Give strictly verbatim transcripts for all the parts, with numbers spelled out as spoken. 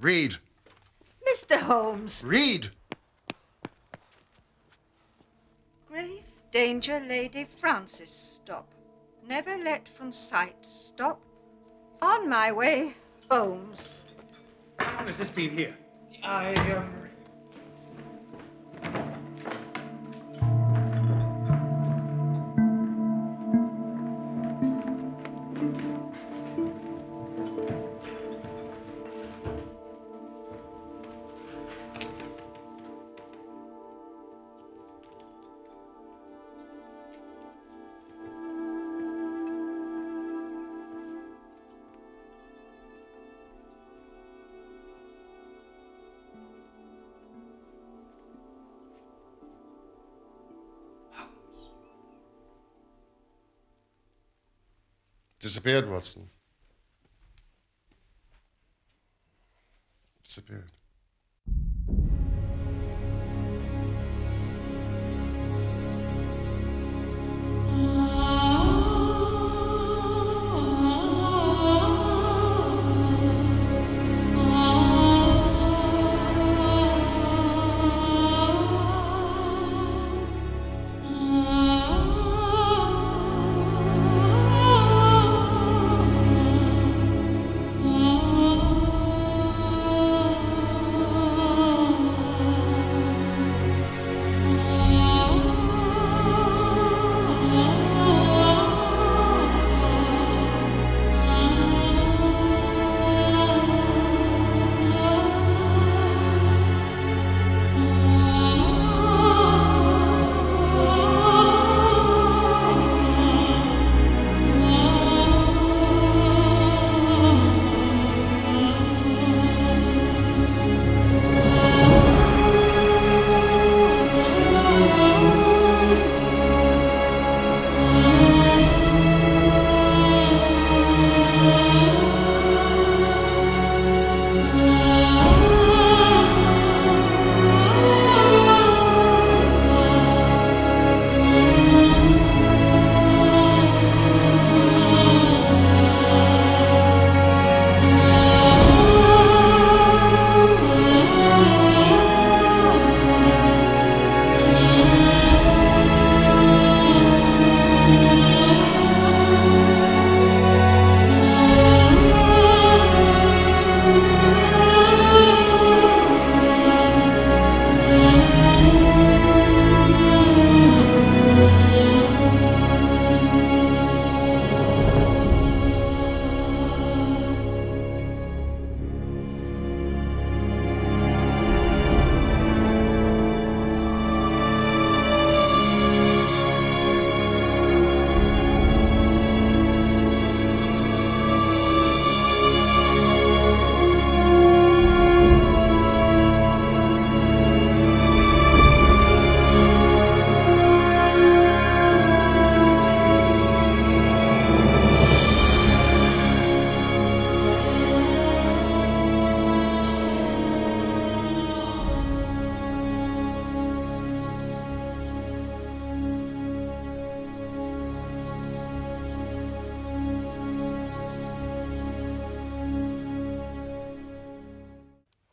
Read. Mister Holmes. Read. Grave danger, Lady Frances, stop. Never let from sight, stop. On my way, Holmes. How long has this been here? I, um... Disappeared, Watson. Disappeared.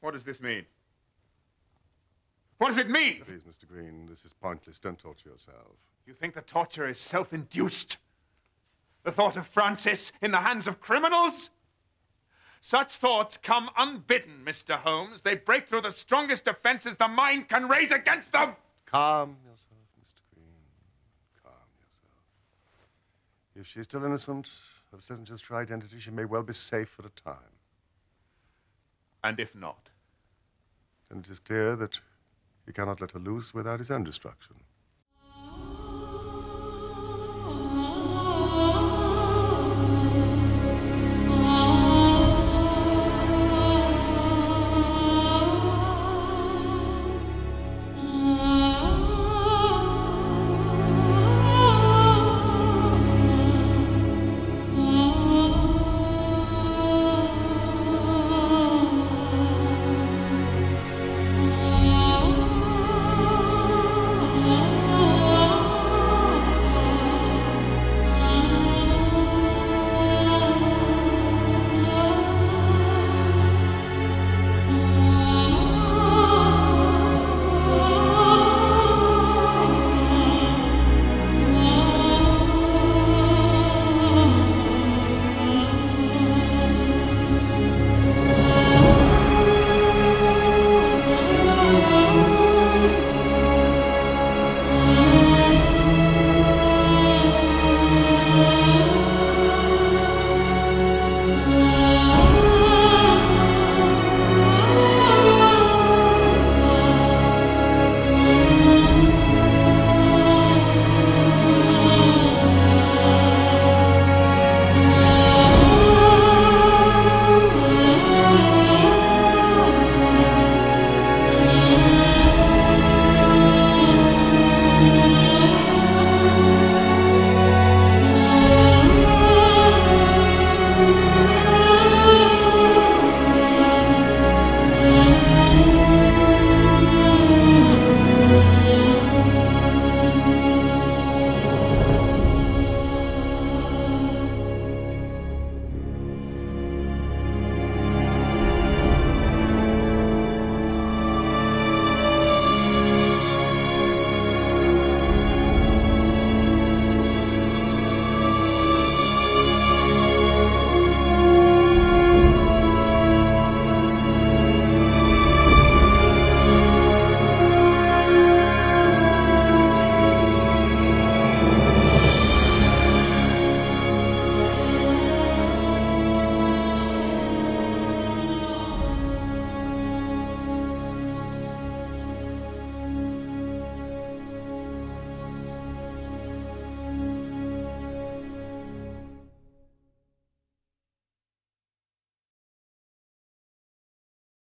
What does this mean? What does it mean? Please, Mister Green, this is pointless. Don't torture yourself. You think the torture is self-induced? The thought of Frances in the hands of criminals? Such thoughts come unbidden, Mister Holmes. They break through the strongest defenses the mind can raise against them. Calm yourself, Mister Green. Calm yourself. If she's still innocent of Sissinger's true identity, she may well be safe for a time. And if not? And it is clear that he cannot let her loose without his own destruction.